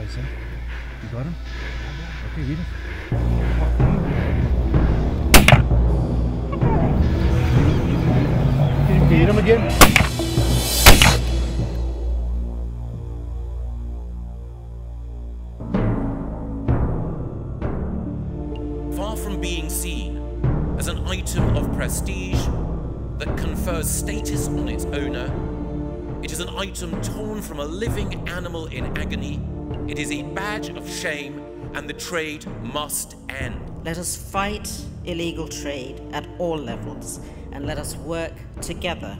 guys, huh? You got him? Okay, read him. Can you beat him again? Prestige that confers status on its owner. It is an item torn from a living animal in agony. It is a badge of shame, and the trade must end. Let us fight illegal trade at all levels, and let us work together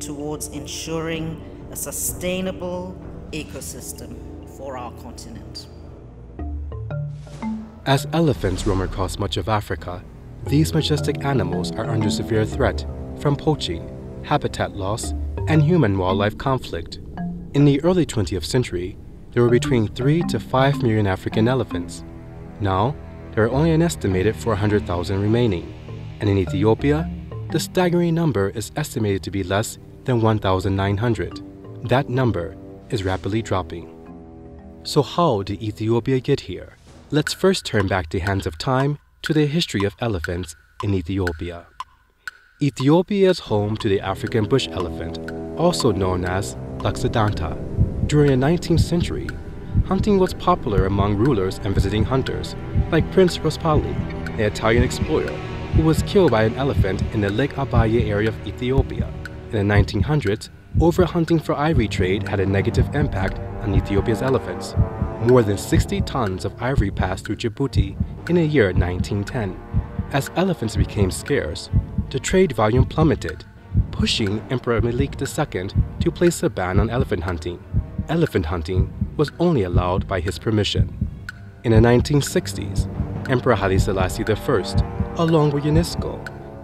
towards ensuring a sustainable ecosystem for our continent. As elephants roam across much of Africa, these majestic animals are under severe threat from poaching, habitat loss, and human-wildlife conflict. In the early 20th century, there were between 3 to 5 million African elephants. Now, there are only an estimated 400,000 remaining, and in Ethiopia, the staggering number is estimated to be less than 1,900. That number is rapidly dropping. So how did Ethiopia get here? Let's first turn back the hands of time to the history of elephants in Ethiopia. Ethiopia is home to the African bush elephant, also known as Loxodonta. During the 19th century, hunting was popular among rulers and visiting hunters, like Prince Rospoli, an Italian explorer who was killed by an elephant in the Lake Abaye area of Ethiopia. In the 1900s, overhunting for ivory trade had a negative impact on Ethiopia's elephants. More than 60 tons of ivory passed through Djibouti in the year 1910. As elephants became scarce, the trade volume plummeted, pushing Emperor Melik II to place a ban on elephant hunting. Elephant hunting was only allowed by his permission. In the 1960s, Emperor Haile Selassie I, along with UNESCO,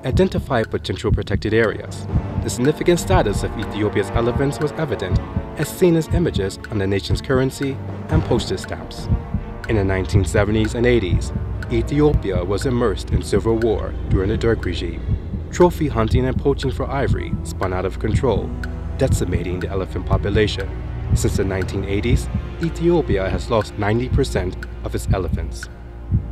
identified potential protected areas. The significant status of Ethiopia's elephants was evident, as seen as images on the nation's currency and postage stamps. In the 1970s and 80s, Ethiopia was immersed in civil war during the Derg regime. Trophy hunting and poaching for ivory spun out of control, decimating the elephant population. Since the 1980s, Ethiopia has lost 90% of its elephants.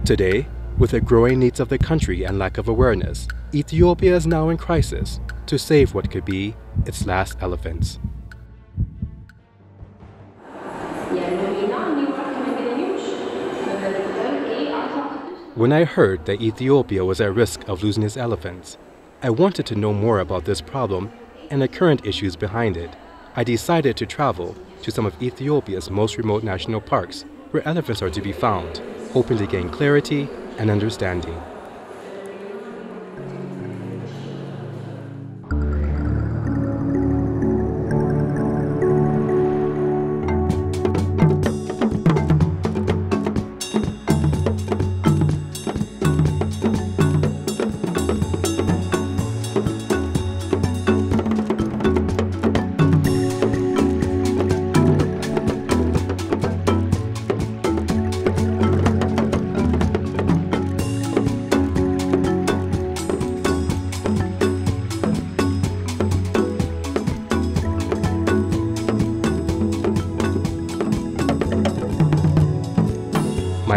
Today, with the growing needs of the country and lack of awareness, Ethiopia is now in crisis to save what could be its last elephants. When I heard that Ethiopia was at risk of losing its elephants, I wanted to know more about this problem and the current issues behind it. I decided to travel to some of Ethiopia's most remote national parks where elephants are to be found, hoping to gain clarity and understanding.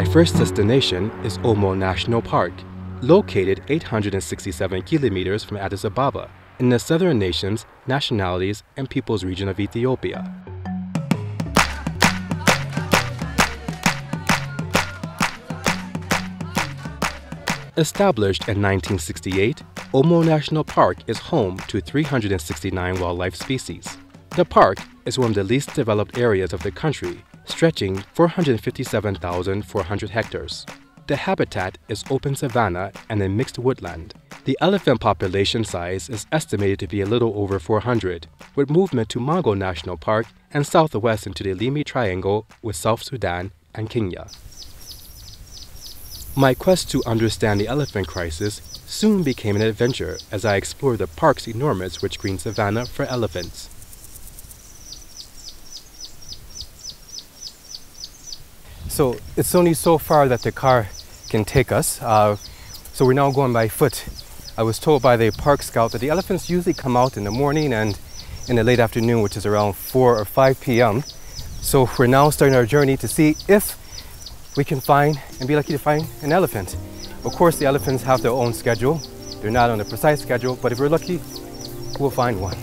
The first destination is Omo National Park, located 867 kilometers from Addis Ababa in the Southern Nations, Nationalities, and Peoples Region of Ethiopia. Established in 1968, Omo National Park is home to 369 wildlife species. The park is one of the least developed areas of the country, stretching 457,400 hectares. The habitat is open savanna and a mixed woodland. The elephant population size is estimated to be a little over 400, with movement to Mago National Park and southwest into the Limi Triangle with South Sudan and Kenya. My quest to understand the elephant crisis soon became an adventure as I explored the park's enormous rich green savanna for elephants. So it's only so far that the car can take us, so we're now going by foot. I was told by the park scout that the elephants usually come out in the morning and in the late afternoon, which is around 4 or 5 p.m. So we're now starting our journey to see if we can find and be lucky to find an elephant. Of course, the elephants have their own schedule. They're not on a precise schedule, but if we're lucky, we'll find one.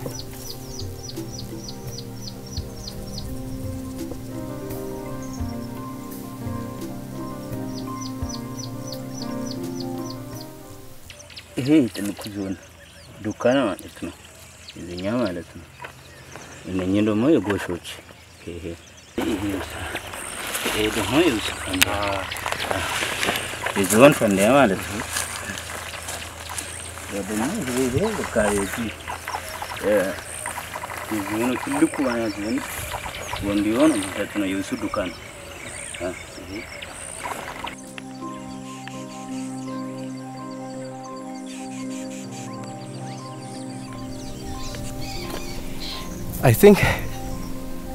I think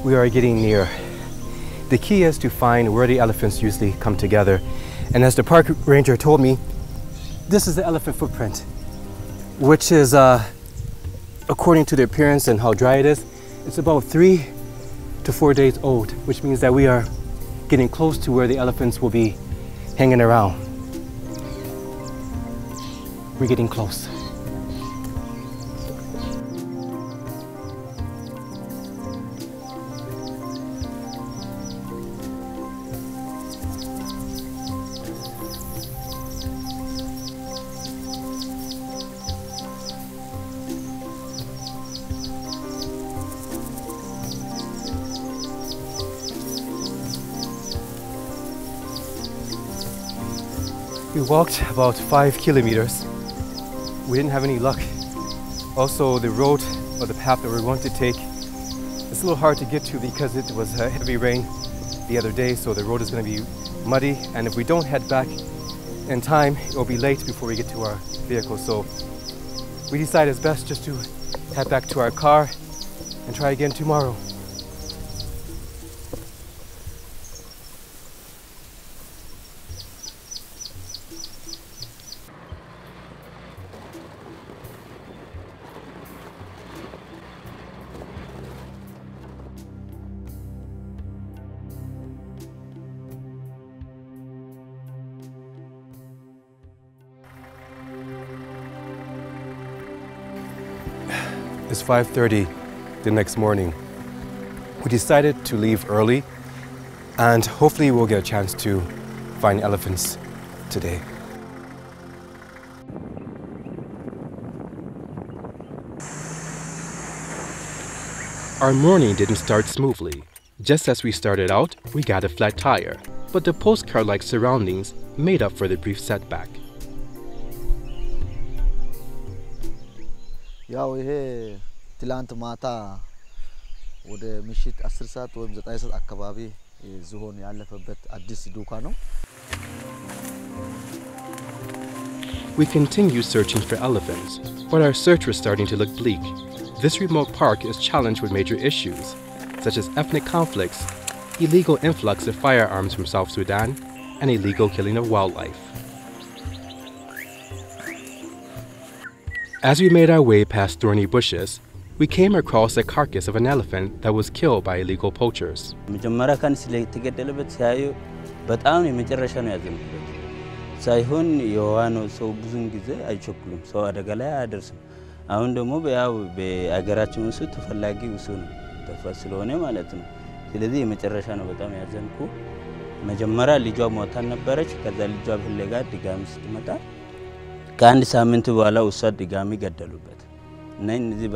we are getting near. The key is to find where the elephants usually come together. And as the park ranger told me, this is the elephant footprint, which is, according to the appearance and how dry it is, it's about 3 to 4 days old, which means that we are getting close to where the elephants will be hanging around. We're getting close. We walked about 5 kilometers. We didn't have any luck. Also, the road or the path that we're going to take, it's a little hard to get to because it was heavy rain the other day, so the road is going to be muddy, and if we don't head back in time, it will be late before we get to our vehicle. So we decided it's best just to head back to our car and try again tomorrow. It's 5:30 the next morning. We decided to leave early, and hopefully we'll get a chance to find elephants today. Our morning didn't start smoothly. Just as we started out, we got a flat tire, but the postcard-like surroundings made up for the brief setback. Tilant Mata would Mishit Asrisa to him that I said Akababi, Zuhoni Alphabet Addis Dukano. We continue searching for elephants, but our search was starting to look bleak. This remote park is challenged with major issues, such as ethnic conflicts, illegal influx of firearms from South Sudan, and illegal killing of wildlife. As we made our way past thorny bushes, we came across the carcass of an elephant that was killed by illegal poachers. Poaching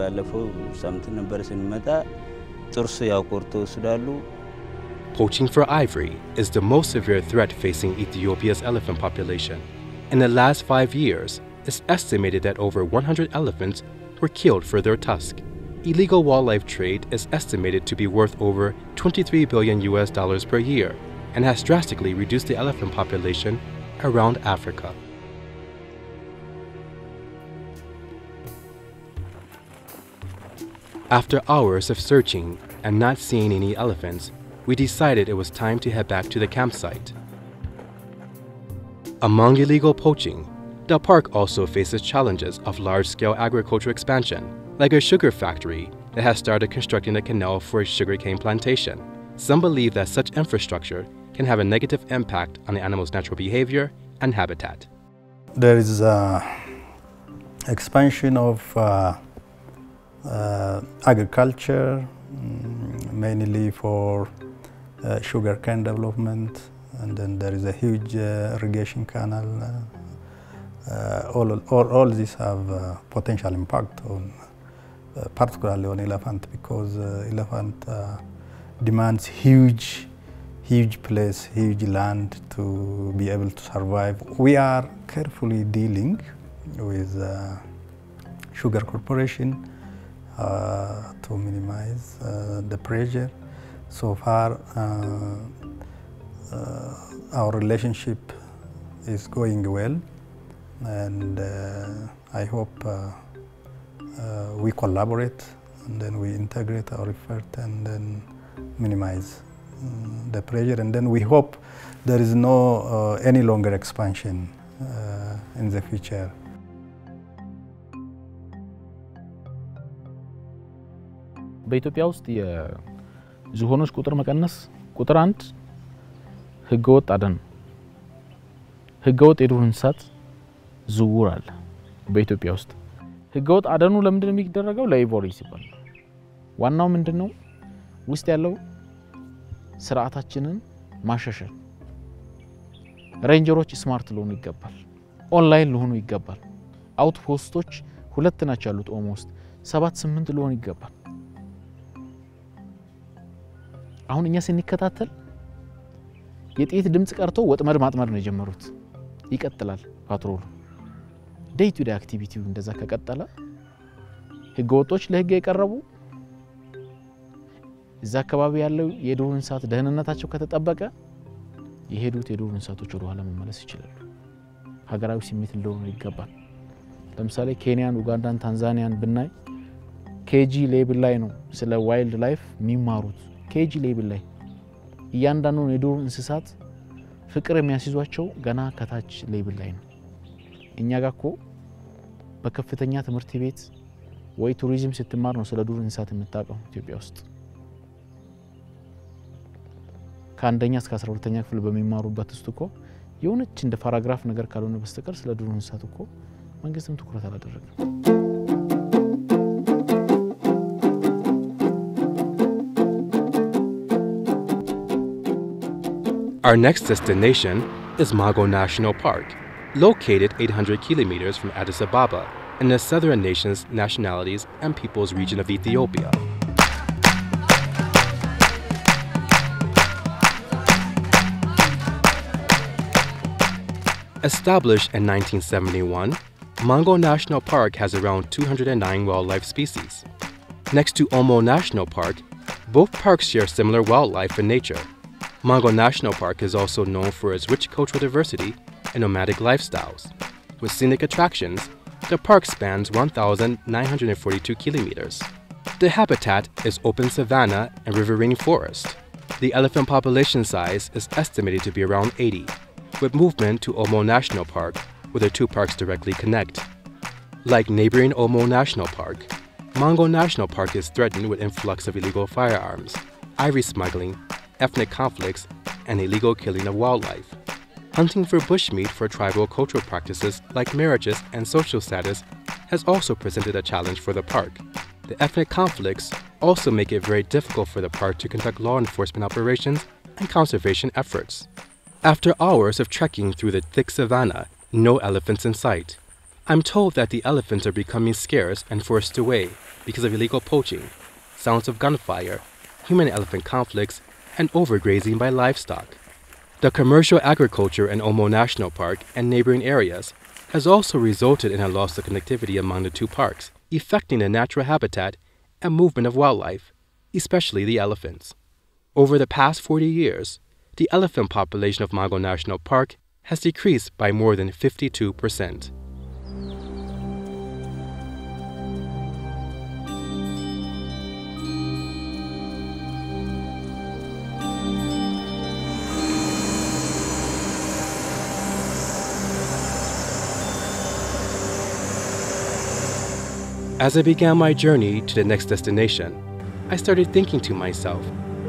for ivory is the most severe threat facing Ethiopia's elephant population. In the last 5 years, it's estimated that over 100 elephants were killed for their tusk. Illegal wildlife trade is estimated to be worth over $23 billion per year and has drastically reduced the elephant population around Africa. After hours of searching and not seeing any elephants, we decided it was time to head back to the campsite. Among illegal poaching, the park also faces challenges of large-scale agricultural expansion, like a sugar factory that has started constructing a canal for a sugarcane plantation, Some believe that such infrastructure can have a negative impact on the animal's natural behavior and habitat. There is expansion of agriculture, mainly for sugarcane development, and then there is a huge irrigation canal. All these have potential impact on, particularly on elephant, because elephant demands huge place, huge land to be able to survive. We are carefully dealing with Sugar Corporation to minimize the pressure. So far, our relationship is going well, and I hope we collaborate, and then we integrate our effort and then minimize the pressure. And then we hope there is no any longer expansion in the future. በኢትዮጵያ ውስጥ የዝሆኖች ቁጥር መቀነስ ቁጥር 1 ህገወጥ አደን ህገወጥ የዱር እንስሳት ዝውውር አለ በኢትዮጵያ ውስጥ ህገወጥ አደኑ ለምንድን ነው የሚደረገው ላይቮሪ ሲባል ዋናው ምንድነው ውስጥ ያለው ስርዓታችንን ማሻሻል ሬንጀሮች ስማርት ሊሆኑ ይገባል ኦንላይን ሊሆኑ ይገባል አውትፖስቶች ሁለት ናቸው ያሉት ኦሞ ውስጥ 7-8 ሊሆኑ ይገባል አሁን እኛ ስንከታተል የጥይት ድምጽ ቀርቶ ወጥመድ ማጥመድ ነው የጀመሩት ይቀጥላል ፓትሮሉ ዴይ ቱ ዴይ አክቲቪቲው እንደዛ ከቀጠለ ህገወጦች ለህግ ይቀርቡ እዛ ከባቢ ያለው የዱር እንስሳት ደህንነታቸው ከተጠበቀ ይሄዱት የዱር እንስሳቶች ወደ ዓለም መመለስ ይችላል ሀገራዊ ስሜት እንደሆነ ይገባል ለምሳሌ ኬንያን ኡጋንዳን ታንዛኒያን ብናይ KG ሌብል ላይ ነው ስለ ዋይልድ ላይፍ የሚማሩት KG ሌብል ላይ ያንዳንዱ የዱር እንስሳት ፍቅር የሚያስይዟቸው ገና ከታች ሌብል ላይ ነው እኛ ጋር እኮ በከፍተኛ ትምህርት ቤት ወይ ቱሪዝም ስትማር ነው ስለ ዱር እንስሳት የምታውቀው ኢትዮጵያ ውስጥ ካንደኛ እስከ 12ኛ ክፍል በሚማሩበት ውስጥ እኮ የሆነች እንደ ፓራግራፍ ነገር ካልሆነ በስተቀር ስለ ዱር እንስሳት እኮ መንግስትም ትኩረት አላደረገም Our next destination is Mago National Park, located 800 kilometers from Addis Ababa in the Southern Nations, Nationalities, and Peoples Region of Ethiopia. Established in 1971, Mago National Park has around 209 wildlife species. Next to Omo National Park, both parks share similar wildlife in nature. Mago National Park is also known for its rich cultural diversity and nomadic lifestyles. With scenic attractions, the park spans 1,942 kilometers. The habitat is open savanna and riverine forest. The elephant population size is estimated to be around 80, with movement to Omo National Park, where the two parks directly connect. Like neighboring Omo National Park, Mago National Park is threatened with influx of illegal firearms, ivory smuggling, ethnic conflicts, and illegal killing of wildlife. Hunting for bushmeat for tribal cultural practices like marriages and social status has also presented a challenge for the park. The ethnic conflicts also make it very difficult for the park to conduct law enforcement operations and conservation efforts. After hours of trekking through the thick savanna, no elephants in sight. I'm told that the elephants are becoming scarce and forced away because of illegal poaching, sounds of gunfire, human-elephant conflicts, and overgrazing by livestock. The commercial agriculture in Omo National Park and neighboring areas has also resulted in a loss of connectivity among the two parks, affecting the natural habitat and movement of wildlife, especially the elephants. Over the past 40 years, the elephant population of Mago National Park has decreased by more than 52%. As I began my journey to the next destination, I started thinking to myself,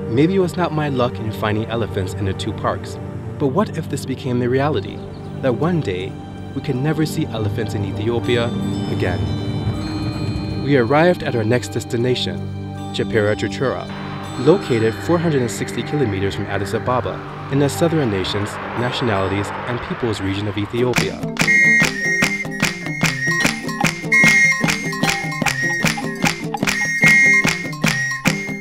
Maybe it was not my luck in finding elephants in the two parks, but what if this became the reality, that one day we could never see elephants in Ethiopia again? We arrived at our next destination, Chebera Churchura, located 460 kilometers from Addis Ababa in the Southern Nations, Nationalities, and Peoples Region of Ethiopia.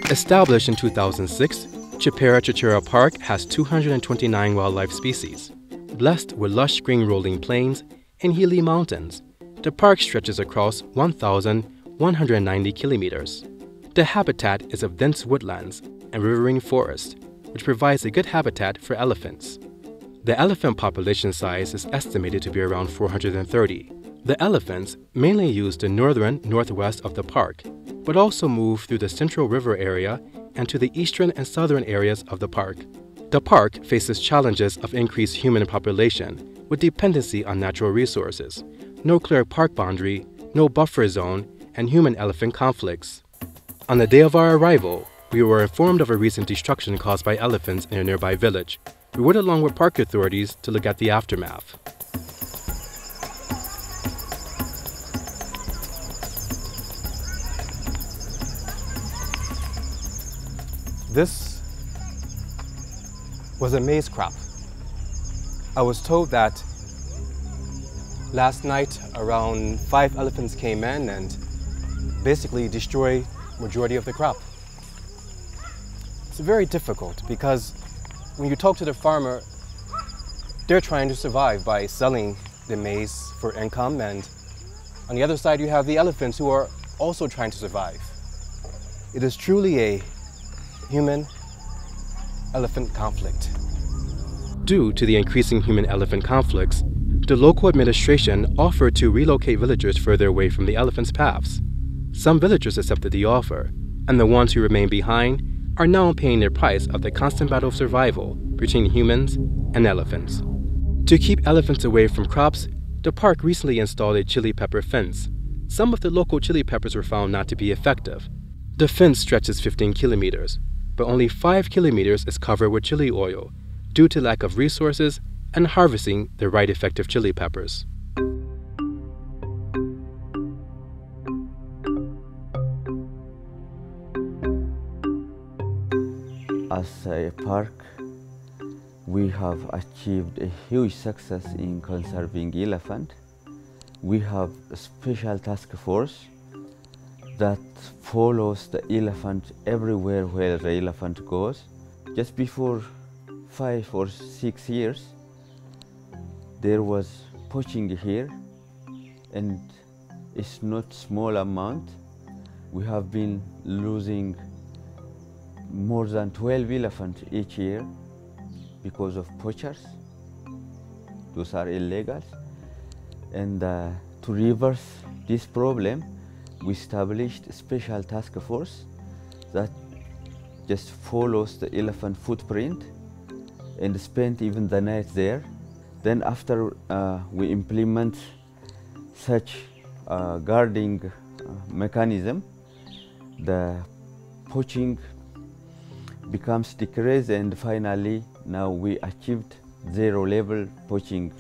Established in 2006, Chebera Churchura Park has 229 wildlife species. Blessed with lush green rolling plains and hilly mountains, the park stretches across 1,190 kilometers. The habitat is of dense woodlands and riverine forest, which provides a good habitat for elephants. The elephant population size is estimated to be around 430. The elephants mainly use the northwest of the park, but also move through the Central River area and to the eastern and southern areas of the park. The park faces challenges of increased human population with dependency on natural resources, no clear park boundary, no buffer zone, and human-elephant conflicts. On the day of our arrival, we were informed of a recent destruction caused by elephants in a nearby village. We went along with park authorities to look at the aftermath. This was a maize crop. I was told that last night around 5 elephants came in and basically destroyed majority of the crop. It's very difficult because when you talk to the farmer, they're trying to survive by selling the maize for income, and on the other side you have the elephants who are also trying to survive. It is truly a human-elephant conflict. Due to the increasing human-elephant conflicts, the local administration offered to relocate villagers further away from the elephants' paths. Some villagers accepted the offer, and the ones who remain behind are now paying the price of the constant battle of survival between humans and elephants. To keep elephants away from crops, the park recently installed a chili pepper fence. Some of the local chili peppers were found not to be effective. The fence stretches 15 kilometers, but only 5 kilometers is covered with chili oil due to lack of resources and harvesting the right effective chili peppers. As a park, we have achieved a huge success in conserving elephant. We have a special task force that follows the elephant everywhere where the elephant goes. Just before 5 or 6 years, there was poaching here, and it's not small amount. We have been losing more than 12 elephants each year because of poachers. Those are illegal. And to reverse this problem, we established a special task force that just follows the elephant footprint and spent even the night there. Then after we implement such guarding mechanism, the poaching becomes decreased, and finally now we achieved zero level poaching.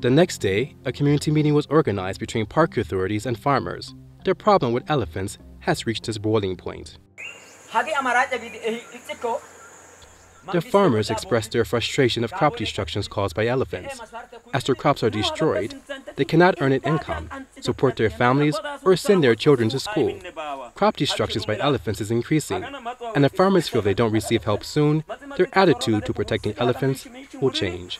The next day, a community meeting was organized between park authorities and farmers. Their problem with elephants has reached its boiling point. The farmers expressed their frustration of crop destructions caused by elephants. As their crops are destroyed, they cannot earn an income, support their families, or send their children to school. Crop destructions by elephants is increasing, and if farmers feel they don't receive help soon, their attitude to protecting elephants will change.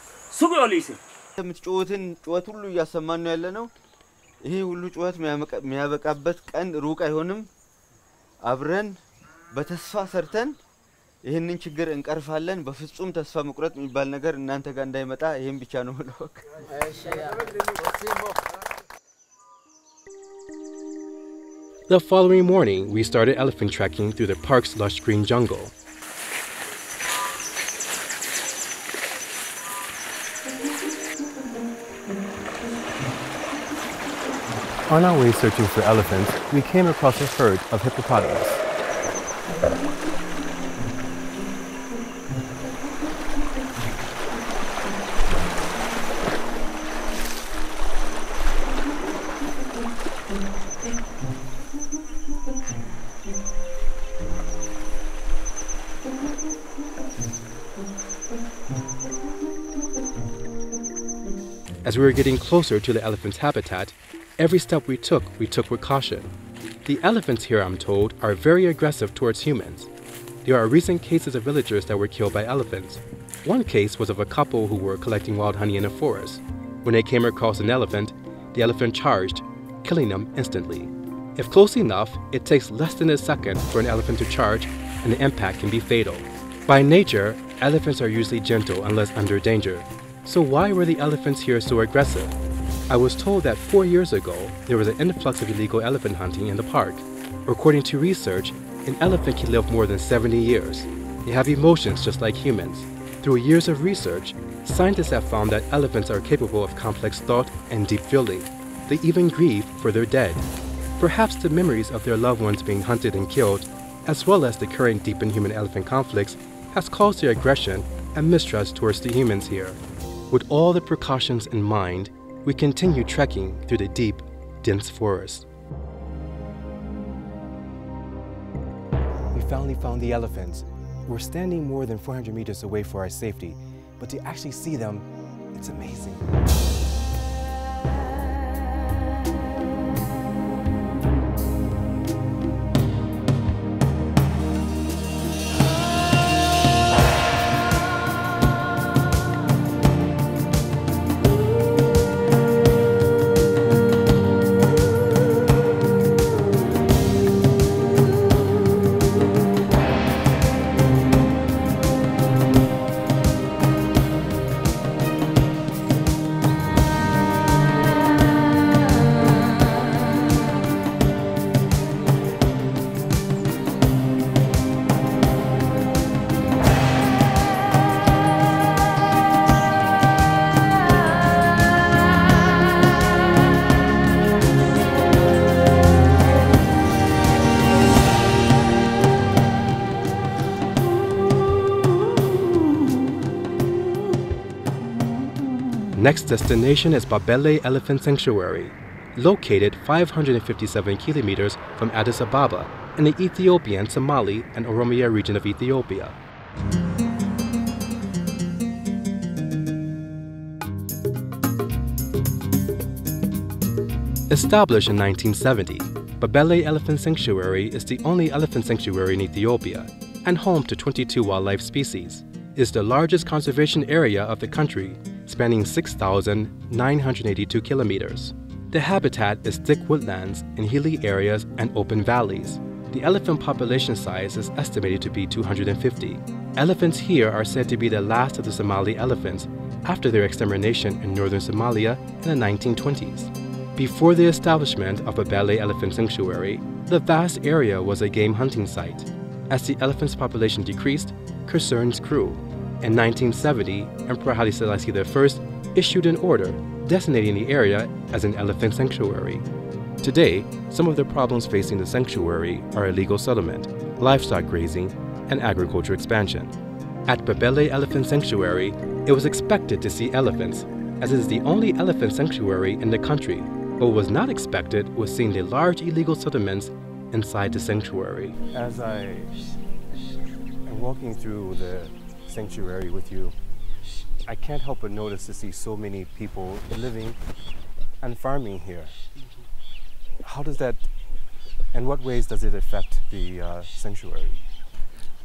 The following morning, we started elephant trekking through the park's lush green jungle. On our way searching for elephants, we came across a herd of hippopotamus. As we were getting closer to the elephant's habitat, every step we took with caution. The elephants here, I'm told, are very aggressive towards humans. There are recent cases of villagers that were killed by elephants. One case was of a couple who were collecting wild honey in a forest. When they came across an elephant, the elephant charged, killing them instantly. If close enough, it takes less than a second for an elephant to charge, and the impact can be fatal. By nature, elephants are usually gentle unless under danger. So why were the elephants here so aggressive? I was told that 4 years ago, there was an influx of illegal elephant hunting in the park. According to research, an elephant can live more than 70 years. They have emotions just like humans. Through years of research, scientists have found that elephants are capable of complex thought and deep feeling. They even grieve for their dead. Perhaps the memories of their loved ones being hunted and killed, as well as the current deepened human-elephant conflicts, has caused their aggression and mistrust towards the humans here. With all the precautions in mind, we continue trekking through the deep, dense forest. We finally found the elephants. We're standing more than 400 meters away for our safety, but to actually see them, it's amazing. Next destination is Babile Elephant Sanctuary, located 557 kilometers from Addis Ababa in the Ethiopian, Somali, and Oromia region of Ethiopia. Established in 1970, Babile Elephant Sanctuary is the only elephant sanctuary in Ethiopia and home to 22 wildlife species. It is the largest conservation area of the country, spanning 6,982 kilometers. The habitat is thick woodlands and hilly areas and open valleys. The elephant population size is estimated to be 250. Elephants here are said to be the last of the Somali elephants after their extermination in northern Somalia in the 1920s. Before the establishment of Babile Elephant Sanctuary, the vast area was a game hunting site. As the elephant's population decreased, concerns grew. In 1970, Emperor Haile Selassie I issued an order designating the area as an elephant sanctuary. Today, some of the problems facing the sanctuary are illegal settlement, livestock grazing, and agriculture expansion. At Babile Elephant Sanctuary, it was expected to see elephants, as it is the only elephant sanctuary in the country. What was not expected was seeing the large illegal settlements inside the sanctuary. As I am walking through the sanctuary with you, I can't help but notice to see so many people living and farming here. How does that, and what ways does it affect the sanctuary?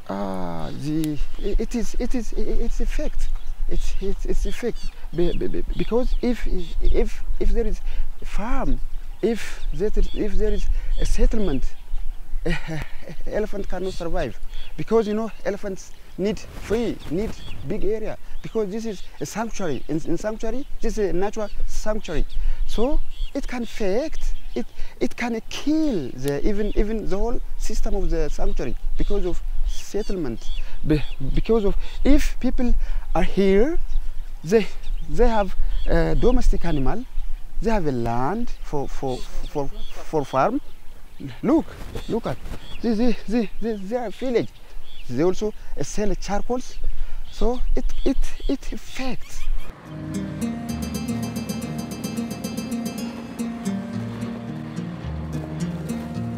It's effect because if there is a farm, if there is a settlement, elephant cannot survive, because you know elephants need big area, because this is a sanctuary. In sanctuary, this is a natural sanctuary, so it can affect, it can kill the even the whole system of the sanctuary because of settlement. Because of, if people are here, they have domestic animal, They have a land for farm. Look at this are village. They also sell charcoals, so it affects.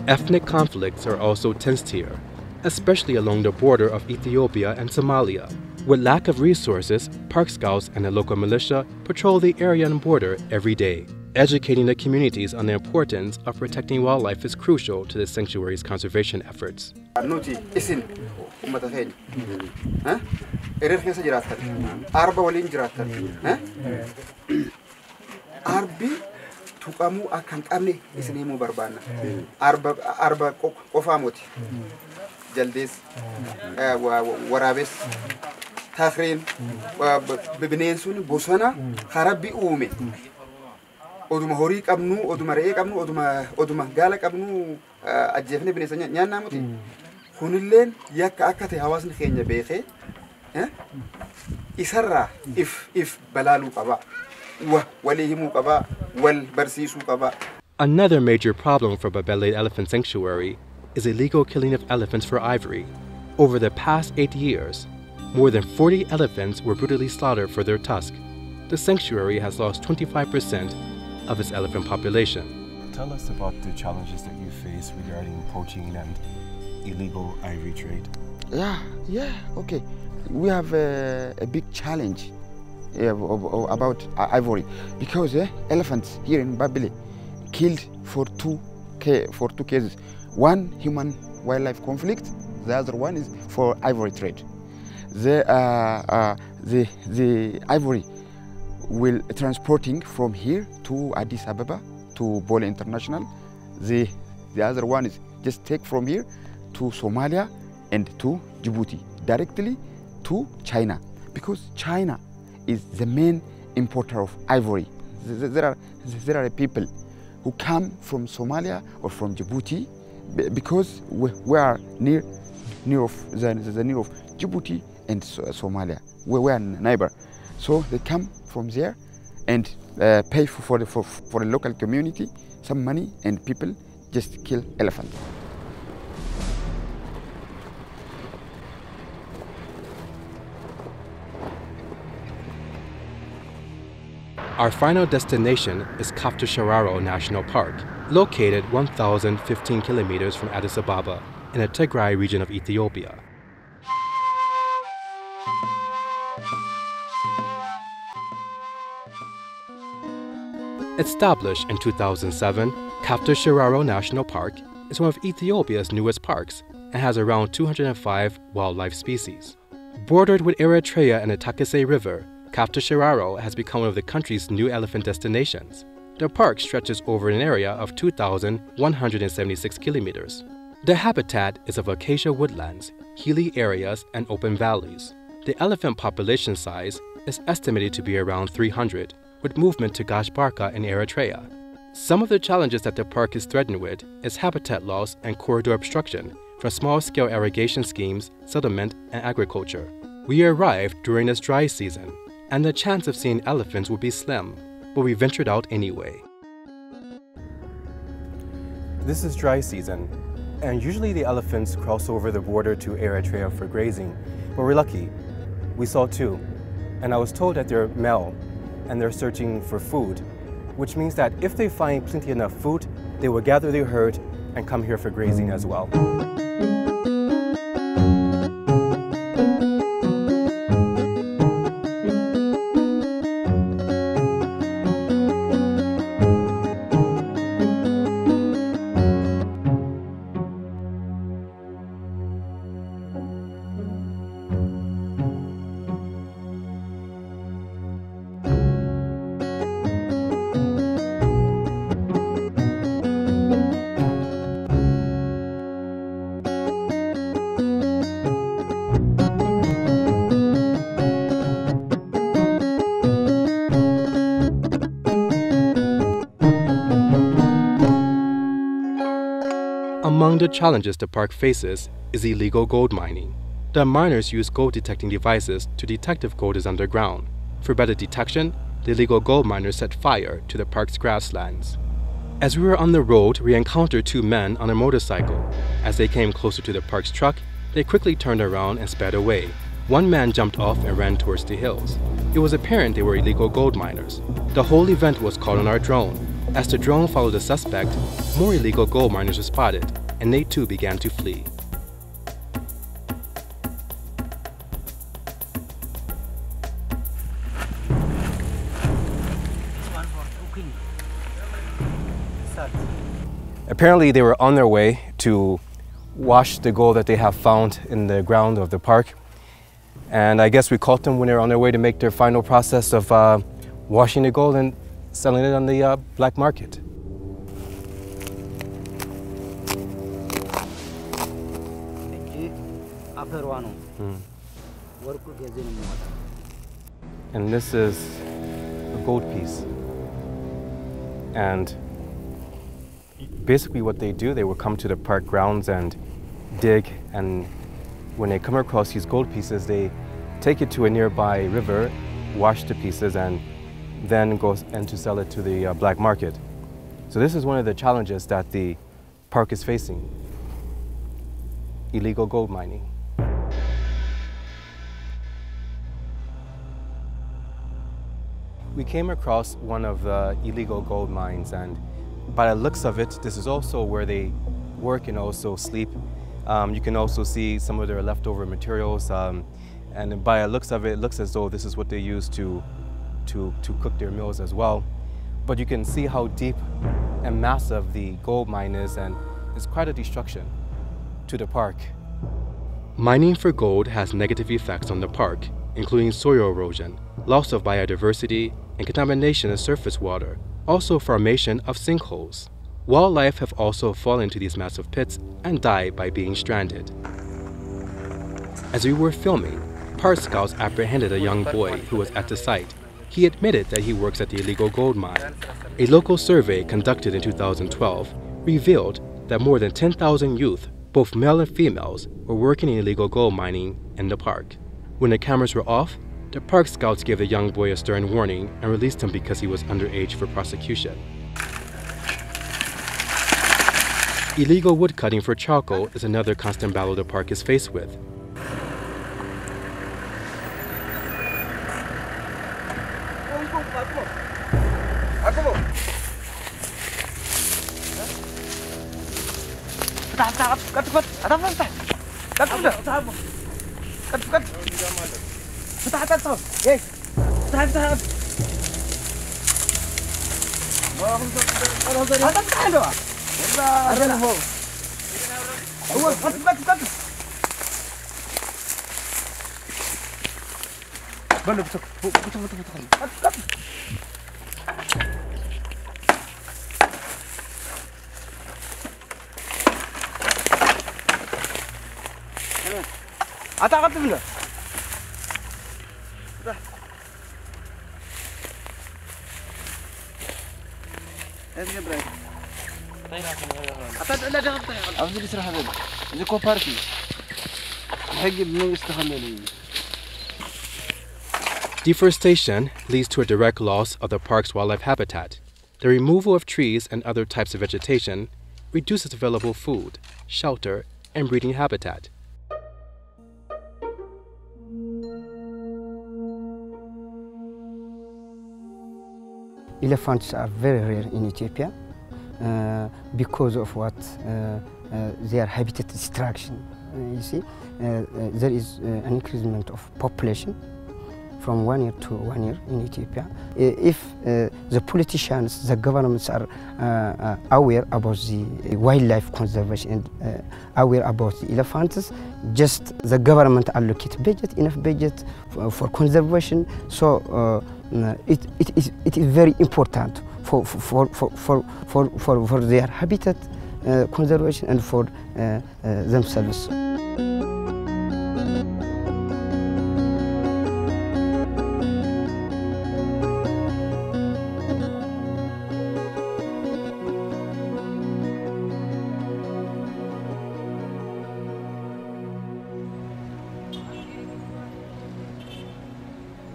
Ethnic conflicts are also tense here, especially along the border of Ethiopia and Somalia. With lack of resources, park scouts and the local militia patrol the area and border every day. Educating the communities on the importance of protecting wildlife is crucial to the sanctuary's conservation efforts. Another major problem for Babile Elephant Sanctuary is illegal killing of elephants for ivory. Over the past 8 years, more than 40 elephants were brutally slaughtered for their tusk. The sanctuary has lost 25% of its elephant population. Tell us about the challenges that you face regarding poaching and illegal ivory trade. Okay. We have a big challenge about ivory because elephants here in Babile killed for two cases. One, human-wildlife conflict. The other one is for ivory trade. The ivory will transporting from here to Addis Ababa to Bole International. The other one is just take from here to Somalia and to Djibouti, directly to China, because China is the main importer of ivory. There are people who come from Somalia or from Djibouti because we are near of Djibouti and Somalia. We are neighbor, so they come from there and pay for the local community some money, and people just kill elephants. Our final destination is Kafta Sheraro National Park, located 1,015 kilometers from Addis Ababa in the Tigray region of Ethiopia. Established in 2007, Kafta Sheraro National Park is one of Ethiopia's newest parks and has around 205 wildlife species. Bordered with Eritrea and the Takase River, Kafta Sheraro has become one of the country's new elephant destinations. The park stretches over an area of 2,176 kilometers. The habitat is of acacia woodlands, hilly areas, and open valleys. The elephant population size is estimated to be around 300, with movement to Gash Barka in Eritrea. Some of the challenges that the park is threatened with is habitat loss and corridor obstruction from small-scale irrigation schemes, settlement, and agriculture. We arrived during this dry season, and the chance of seeing elephants would be slim, but we ventured out anyway. This is dry season, and usually the elephants cross over the border to Eritrea for grazing, but we're lucky. We saw two, and I was told that they're male, and they're searching for food, which means that if they find plenty enough food, they will gather their herd and come here for grazing as well. Among the challenges the park faces is illegal gold mining. The miners use gold detecting devices to detect if gold is underground. For better detection, the illegal gold miners set fire to the park's grasslands. As we were on the road, we encountered two men on a motorcycle. As they came closer to the park's truck, they quickly turned around and sped away. One man jumped off and ran towards the hills. It was apparent they were illegal gold miners. The whole event was caught on our drone. As the drone followed the suspect, more illegal gold miners were spotted, and they too began to flee. Apparently they were on their way to wash the gold that they have found in the ground of the park. And I guess we caught them when they were on their way to make their final process of washing the gold and selling it on the black market. And this is a gold piece. And basically what they do, they will come to the park grounds and dig, and when they come across these gold pieces, they take it to a nearby river, wash the pieces, and then go and to sell it to the black market. So this is one of the challenges that the park is facing, illegal gold mining. We came across one of the illegal gold mines, and by the looks of it, this is also where they work and also sleep. You can also see some of their leftover materials, and by the looks of it, it looks as though this is what they use to cook their meals as well. But you can see how deep and massive the gold mine is, and it's quite a destruction to the park. Mining for gold has negative effects on the park, including soil erosion, loss of biodiversity, and contamination of surface water. Also formation of sinkholes. Wildlife have also fallen into these massive pits and died by being stranded. As we were filming, park scouts apprehended a young boy who was at the site. He admitted that he works at the illegal gold mine. A local survey conducted in 2012 revealed that more than 10,000 youth, both male and females, were working in illegal gold mining in the park. When the cameras were off, the park scouts gave the young boy a stern warning and released him because he was underage for prosecution. Illegal wood cutting for charcoal is another constant battle the park is faced with. Deforestation leads to a direct loss of the park's wildlife habitat. The removal of trees and other types of vegetation reduces available food, shelter, and breeding habitat. Elephants are very rare in Ethiopia because of what their habitat destruction. You see, there is an increasement of population from 1 year to 1 year in Ethiopia. If the politicians, the governments are aware about the wildlife conservation and aware about the elephants, just the government allocate budget, enough budget for conservation. So it is very important for their habitat conservation and for themselves.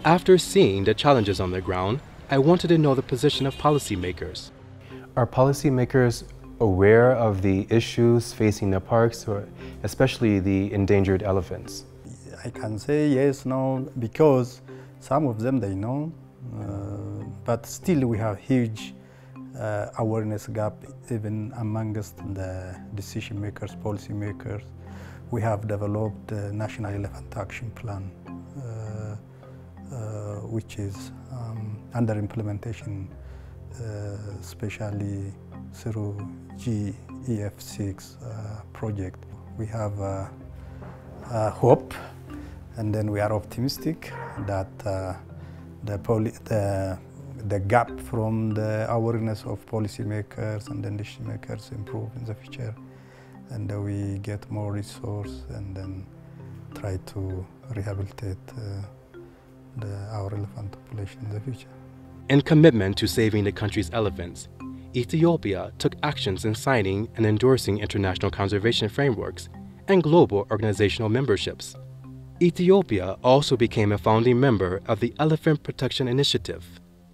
After seeing the challenges on the ground, I wanted to know the position of policymakers. Are policymakers aware of the issues facing the parks, or especially the endangered elephants? I can say yes, no, because some of them they know, but still we have huge awareness gap even amongst the decision makers, policy makers. We have developed the National Elephant Action Plan, which is under implementation, especially through GEF6 project. We have hope, and then we are optimistic that the gap from the awareness of policymakers and then decision makers improve in the future, and we get more resource and then try to rehabilitate our elephant population in the future. In commitment to saving the country's elephants, Ethiopia took actions in signing and endorsing international conservation frameworks and global organizational memberships. Ethiopia also became a founding member of the Elephant Protection Initiative,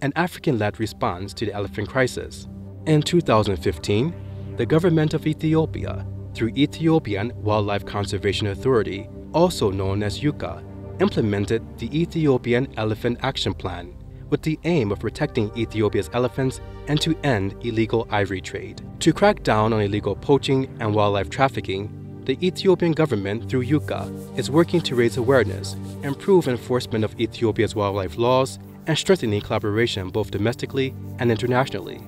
an African-led response to the elephant crisis. In 2015, the government of Ethiopia, through Ethiopian Wildlife Conservation Authority, also known as EWCA, implemented the Ethiopian Elephant Action Plan with the aim of protecting Ethiopia's elephants and to end illegal ivory trade. To crack down on illegal poaching and wildlife trafficking, the Ethiopian government, through EWCA, is working to raise awareness, improve enforcement of Ethiopia's wildlife laws, and strengthening collaboration both domestically and internationally.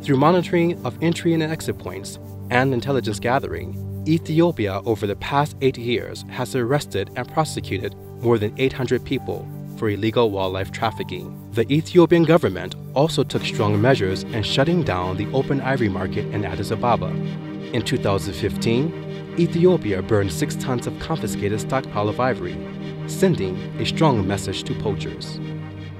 Through monitoring of entry and exit points and intelligence gathering, Ethiopia over the past 8 years has arrested and prosecuted more than 800 people for illegal wildlife trafficking. The Ethiopian government also took strong measures in shutting down the open ivory market in Addis Ababa. In 2015, Ethiopia burned 6 tons of confiscated stockpile of ivory, sending a strong message to poachers.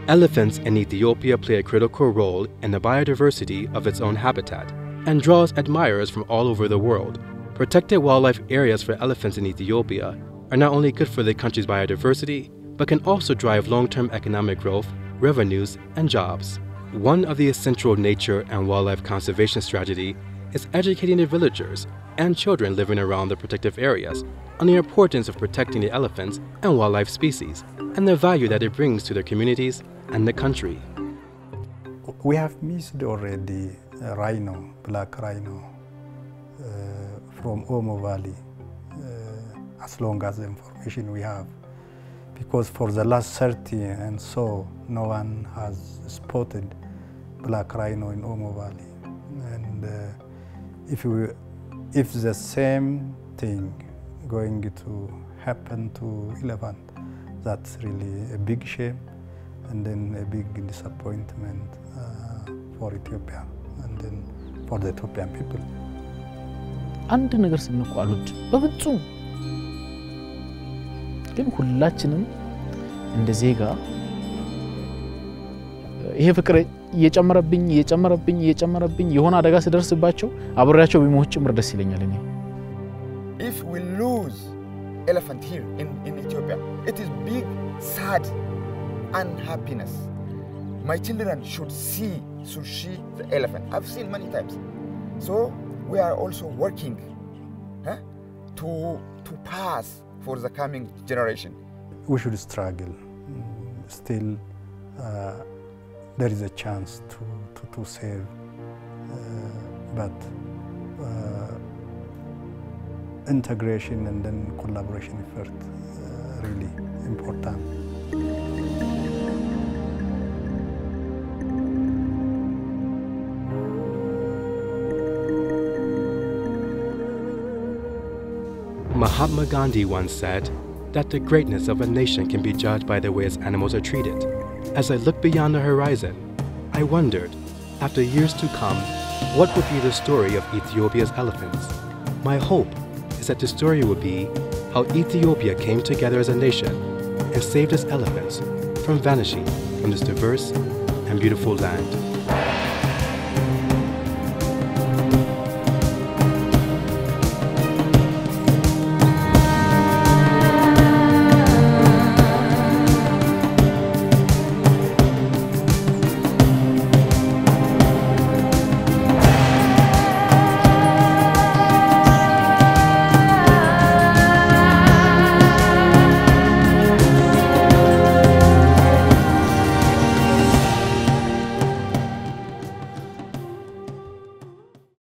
Elephants in Ethiopia play a critical role in the biodiversity of its own habitat and draws admirers from all over the world. Protected wildlife areas for elephants in Ethiopia are not only good for the country's biodiversity, but can also drive long-term economic growth, revenues, and jobs. One of the essential nature and wildlife conservation strategy is educating the villagers and children living around the protective areas on the importance of protecting the elephants and wildlife species and the value that it brings to their communities and the country. We have missed already rhino, black rhino from Omo Valley, as long as the information we have. Because for the last 30 and so, no one has spotted black rhino in Omo Valley. And if the same thing going to happen to elephant, that's really a big shame and then a big disappointment for Ethiopia and then for the Ethiopian people. And the Negers in the ሁላችንም እንደ ዜጋ ይሄ ፍቅር እየጨመረብኝ የሆነ አደጋ ሲደርስባቸው አብራቸው ቢሞት ጭምር ደስ ይለኛል እኔ If we lose elephant here in Ethiopia, it is big sad unhappiness. My children should see the elephant. I've seen many times. So we are also working to pass for the coming generation. We should struggle. Still, there is a chance to save. But integration and then collaboration effort really important. Mahatma Gandhi once said that the greatness of a nation can be judged by the way its animals are treated. As I looked beyond the horizon, I wondered, after years to come, what would be the story of Ethiopia's elephants? My hope is that the story will be how Ethiopia came together as a nation and saved its elephants from vanishing from this diverse and beautiful land.